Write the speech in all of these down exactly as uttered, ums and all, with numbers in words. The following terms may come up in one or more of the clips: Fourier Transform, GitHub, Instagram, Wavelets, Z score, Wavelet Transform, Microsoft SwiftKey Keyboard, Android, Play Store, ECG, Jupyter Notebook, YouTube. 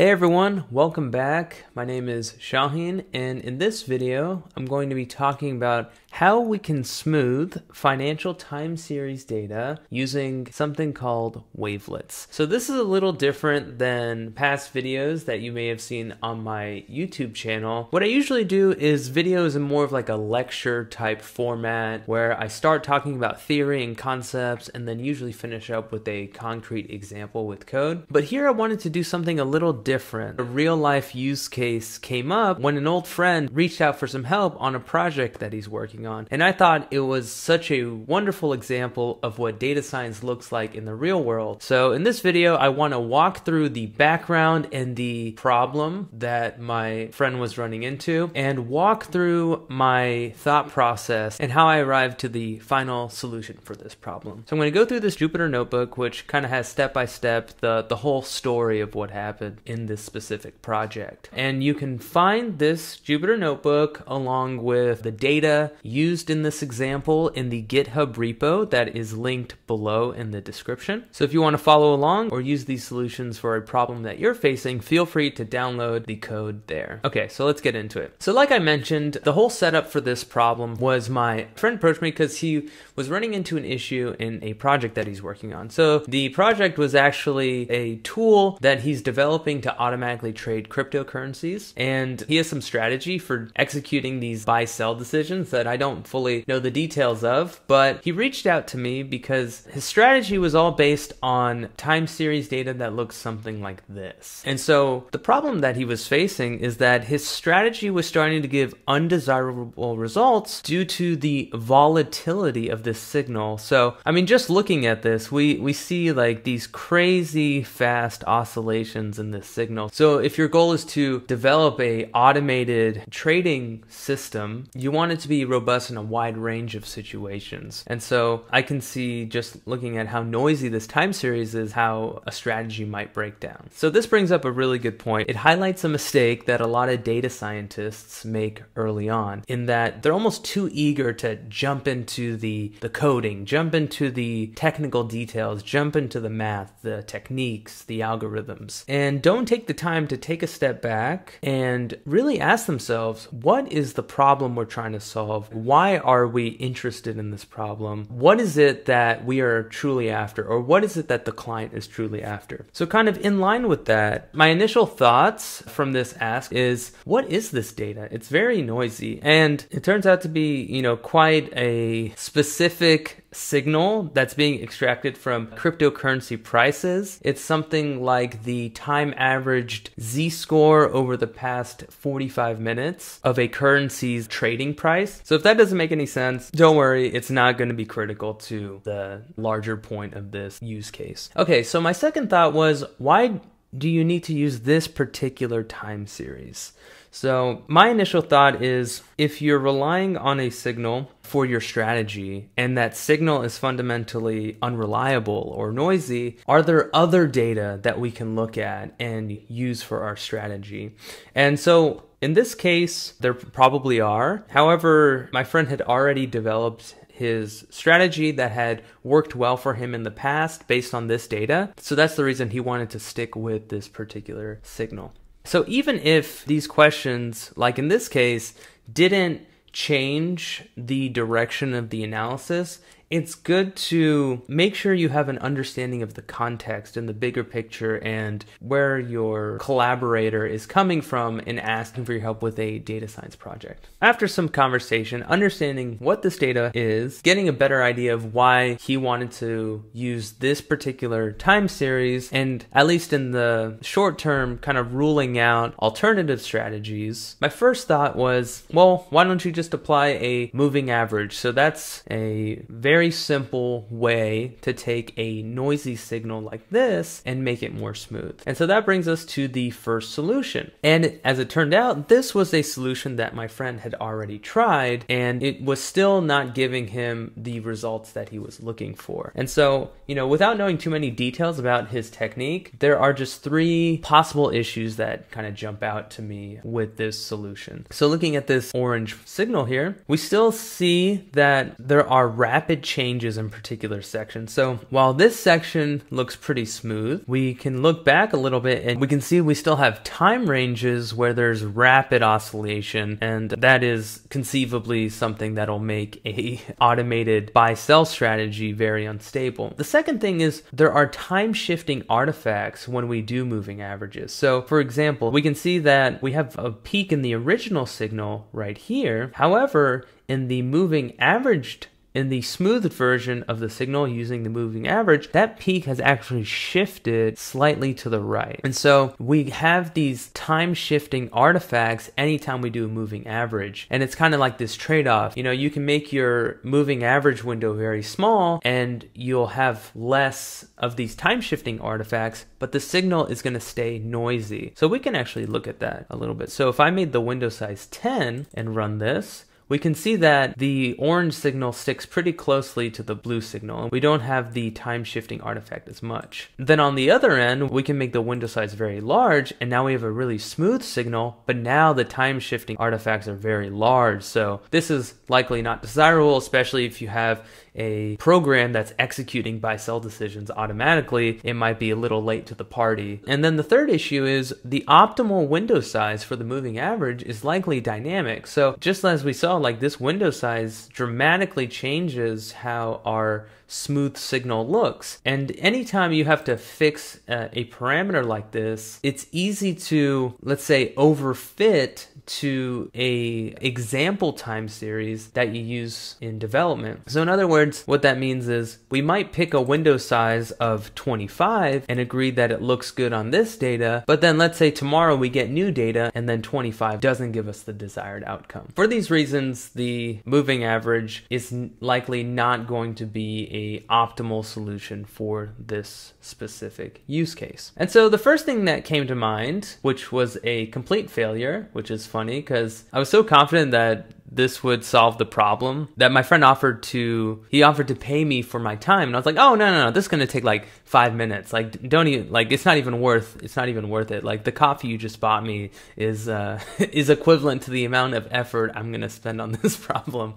Hey everyone, welcome back. My name is Shaheen, and in this video, I'm going to be talking about how we can smooth financial time series data using something called wavelets. So this is a little different than past videos that you may have seen on my YouTube channel. What I usually do is videos in more of like a lecture type format where I start talking about theory and concepts and then usually finish up with a concrete example with code. But here I wanted to do something a little different different. A real life use case came up when an old friend reached out for some help on a project that he's working on. And I thought it was such a wonderful example of what data science looks like in the real world. So in this video, I want to walk through the background and the problem that my friend was running into and walk through my thought process and how I arrived to the final solution for this problem. So I'm going to go through this Jupyter Notebook, which kind of has step by step the, the whole story of what happened in this specific project. And you can find this Jupyter Notebook along with the data used in this example in the GitHub repo that is linked below in the description. So if you want to follow along or use these solutions for a problem that you're facing, feel free to download the code there. Okay, so let's get into it. So like I mentioned, the whole setup for this problem was my friend approached me because he was running into an issue in a project that he's working on. So the project was actually a tool that he's developing to automatically trade cryptocurrencies, and he has some strategy for executing these buy-sell decisions that I don't fully know the details of, but he reached out to me because his strategy was all based on time series data that looks something like this. And so the problem that he was facing is that his strategy was starting to give undesirable results due to the volatility of this signal. So I mean, just looking at this, we we see like these crazy fast oscillations in this signal. So if your goal is to develop a automated trading system, you want it to be robust in a wide range of situations. And so I can see, just looking at how noisy this time series is, how a strategy might break down. So this brings up a really good point. It highlights a mistake that a lot of data scientists make early on, in that they're almost too eager to jump into the, the coding, jump into the technical details, jump into the math, the techniques, the algorithms, and don't take the time to take a step back and really ask themselves, what is the problem we're trying to solve? Why are we interested in this problem? What is it that we are truly after? Or what is it that the client is truly after? So kind of in line with that, my initial thoughts from this ask is, what is this data? It's very noisy. And it turns out to be, you know, quite a specific signal that's being extracted from cryptocurrency prices. It's something like the time averaged Z score over the past forty-five minutes of a currency's trading price. So if that doesn't make any sense, don't worry, it's not going to be critical to the larger point of this use case. Okay, so my second thought was, why do you need to use this particular time series? So my initial thought is, if you're relying on a signal for your strategy and that signal is fundamentally unreliable or noisy, are there other data that we can look at and use for our strategy? And so in this case, there probably are. However, my friend had already developed his strategy that had worked well for him in the past based on this data. So that's the reason he wanted to stick with this particular signal. So even if these questions, like in this case, didn't change the direction of the analysis, it's good to make sure you have an understanding of the context and the bigger picture and where your collaborator is coming from and asking for your help with a data science project. After some conversation, understanding what this data is, getting a better idea of why he wanted to use this particular time series, and at least in the short term, kind of ruling out alternative strategies, my first thought was, well, why don't you just apply a moving average? So that's a very very simple way to take a noisy signal like this and make it more smooth. And so that brings us to the first solution. And as it turned out, this was a solution that my friend had already tried, and it was still not giving him the results that he was looking for. And so, you know, without knowing too many details about his technique, there are just three possible issues that kind of jump out to me with this solution. So looking at this orange signal here, we still see that there are rapid changes in particular sections. So while this section looks pretty smooth, we can look back a little bit and we can see we still have time ranges where there's rapid oscillation, and that is conceivably something that'll make a automated buy sell strategy very unstable. The second thing is there are time shifting artifacts when we do moving averages. So for example, we can see that we have a peak in the original signal right here. However, in the moving averaged in the smoothed version of the signal using the moving average, that peak has actually shifted slightly to the right. And so we have these time shifting artifacts anytime we do a moving average. And it's kind of like this trade-off. You know, you can make your moving average window very small and you'll have less of these time shifting artifacts, but the signal is going to stay noisy. So we can actually look at that a little bit. So if I made the window size ten and run this, we can see that the orange signal sticks pretty closely to the blue signal, and we don't have the time shifting artifact as much. Then on the other end, we can make the window size very large, and now we have a really smooth signal, but now the time shifting artifacts are very large. So this is likely not desirable, especially if you have a program that's executing buy sell decisions automatically. It might be a little late to the party. And then the third issue is the optimal window size for the moving average is likely dynamic. So just as we saw, like this window size dramatically changes how our smooth signal looks. And anytime you have to fix uh, a parameter like this, it's easy to, let's say, overfit to a example time series that you use in development. So in other words, what that means is we might pick a window size of twenty-five and agree that it looks good on this data, but then let's say tomorrow we get new data and then twenty-five doesn't give us the desired outcome. For these reasons, the moving average is likely not going to be an optimal solution for this specific use case. And so the first thing that came to mind, which was a complete failure, which is funny because I was so confident that this would solve the problem, that my friend offered to, he offered to pay me for my time. And I was like, oh, no, no, no, this is going to take like five minutes. Like, don't even, like, it's not even worth, it's not even worth it. Like the coffee you just bought me is, uh, is equivalent to the amount of effort I'm going to spend on this problem.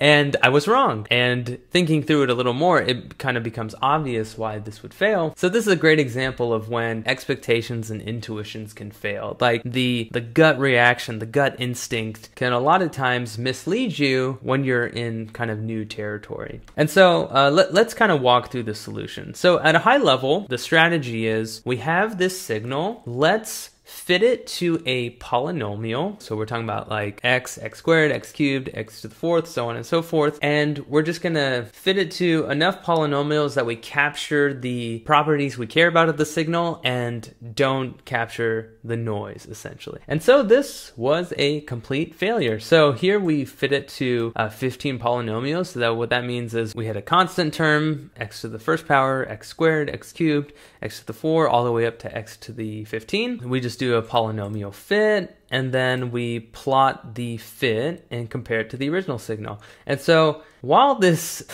And I was wrong. And thinking through it a little more, it kind of becomes obvious why this would fail. So this is a great example of when expectations and intuitions can fail. Like the, the gut reaction, the gut instinct can a lot of times mislead you when you're in kind of new territory. And so uh, let, let's kind of walk through the solution. So at a high level, the strategy is we have this signal, let's fit it to a polynomial. So we're talking about like x, x squared, x cubed, x to the fourth, so on and so forth. And we're just gonna fit it to enough polynomials that we capture the properties we care about of the signal and don't capture the noise, essentially. And so this was a complete failure. So here we fit it to uh, fifteen polynomials. So that what that means is we had a constant term, x to the first power, x squared, x cubed, x to the four, all the way up to x to the fifteen. We just do a polynomial fit, and then we plot the fit and compare it to the original signal. And so while this,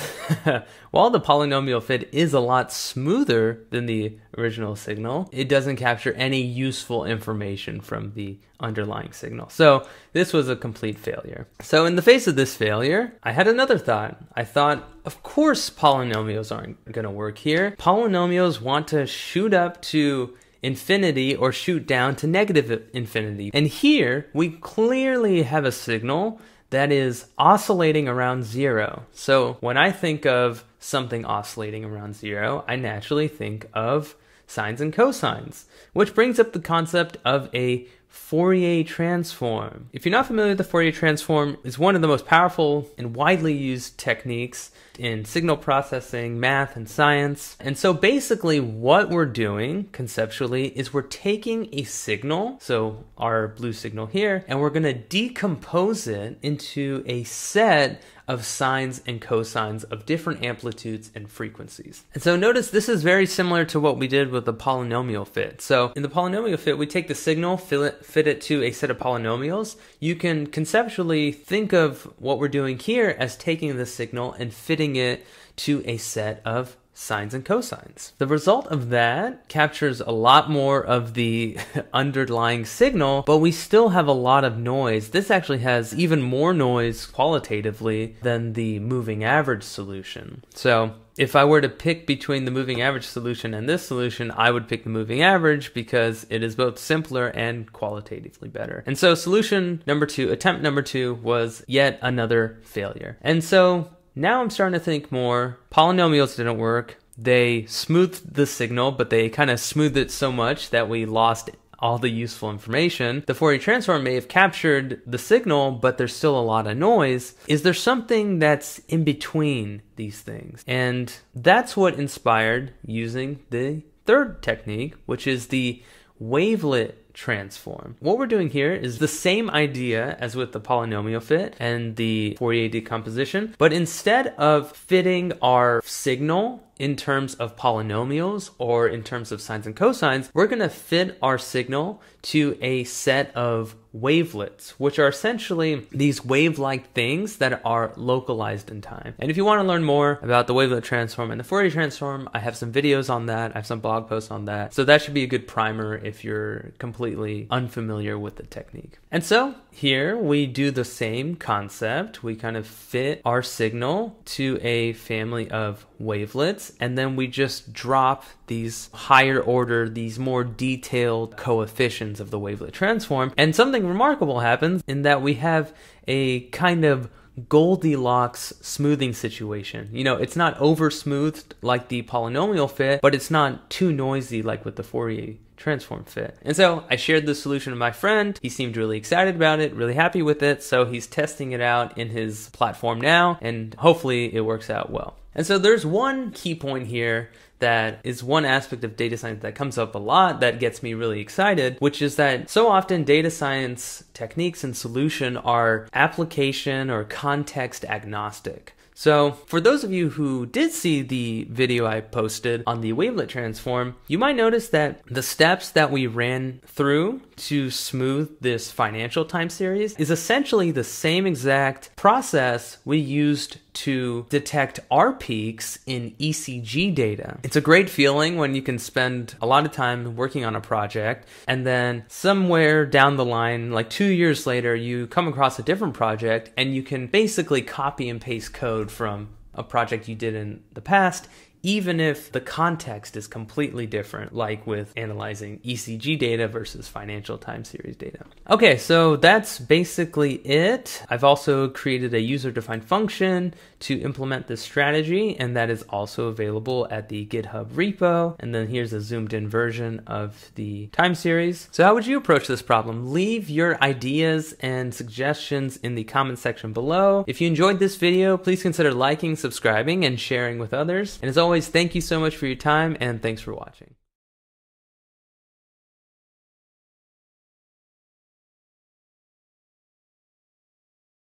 while the polynomial fit is a lot smoother than the original signal, it doesn't capture any useful information from the underlying signal. So this was a complete failure. So in the face of this failure, I had another thought. I thought, of course, polynomials aren't gonna work here. Polynomials want to shoot up to infinity or shoot down to negative infinity. And here we clearly have a signal that is oscillating around zero. So when I think of something oscillating around zero, I naturally think of sines and cosines, which brings up the concept of a Fourier transform. If you're not familiar with the Fourier transform, it's one of the most powerful and widely used techniques in signal processing, math, and science. And so basically what we're doing conceptually is we're taking a signal, so our blue signal here, and we're going to decompose it into a set of sines and cosines of different amplitudes and frequencies. And so notice this is very similar to what we did with the polynomial fit. So in the polynomial fit, we take the signal, fit it to a set of polynomials. You can conceptually think of what we're doing here as taking the signal and fitting it to a set of sines and cosines. The result of that captures a lot more of the underlying signal, but we still have a lot of noise. This actually has even more noise qualitatively than the moving average solution. So if I were to pick between the moving average solution and this solution, I would pick the moving average because it is both simpler and qualitatively better. And so solution number two, attempt number two, was yet another failure. And so now I'm starting to think more. Polynomials didn't work. They smoothed the signal, but they kind of smoothed it so much that we lost all the useful information. The Fourier transform may have captured the signal, but there's still a lot of noise. Is there something that's in between these things? And that's what inspired using the third technique, which is the wavelet transform. What we're doing here is the same idea as with the polynomial fit and the Fourier decomposition, but instead of fitting our signal in terms of polynomials or in terms of sines and cosines, we're going to fit our signal to a set of wavelets, which are essentially these wave-like things that are localized in time. And if you want to learn more about the wavelet transform and the Fourier transform, I have some videos on that. I have some blog posts on that. So that should be a good primer if you're completely unfamiliar with the technique. And so here we do the same concept. We kind of fit our signal to a family of wavelets, and then we just drop these higher order, these more detailed coefficients of the wavelet transform. And something remarkable happens in that we have a kind of Goldilocks smoothing situation. You know, it's not over smoothed like the polynomial fit, but it's not too noisy like with the Fourier transform fit. And so I shared this solution with my friend. He seemed really excited about it, really happy with it. So he's testing it out in his platform now, and hopefully it works out well. And so there's one key point here that is one aspect of data science that comes up a lot that gets me really excited, which is that so often data science techniques and solution are application or context agnostic. So for those of you who did see the video I posted on the wavelet transform, you might notice that the steps that we ran through to smooth this financial time series is essentially the same exact process we used to detect our peaks in E C G data. It's a great feeling when you can spend a lot of time working on a project, and then somewhere down the line, like two years later, you come across a different project and you can basically copy and paste code from a project you did in the past, even if the context is completely different, like with analyzing E C G data versus financial time series data. Okay, so that's basically it. I've also created a user-defined function to implement this strategy, and that is also available at the GitHub repo. And then here's a zoomed-in version of the time series. So how would you approach this problem? Leave your ideas and suggestions in the comment section below. If you enjoyed this video, please consider liking, subscribing, and sharing with others. And as always, thank you so much for your time, and thanks for watching.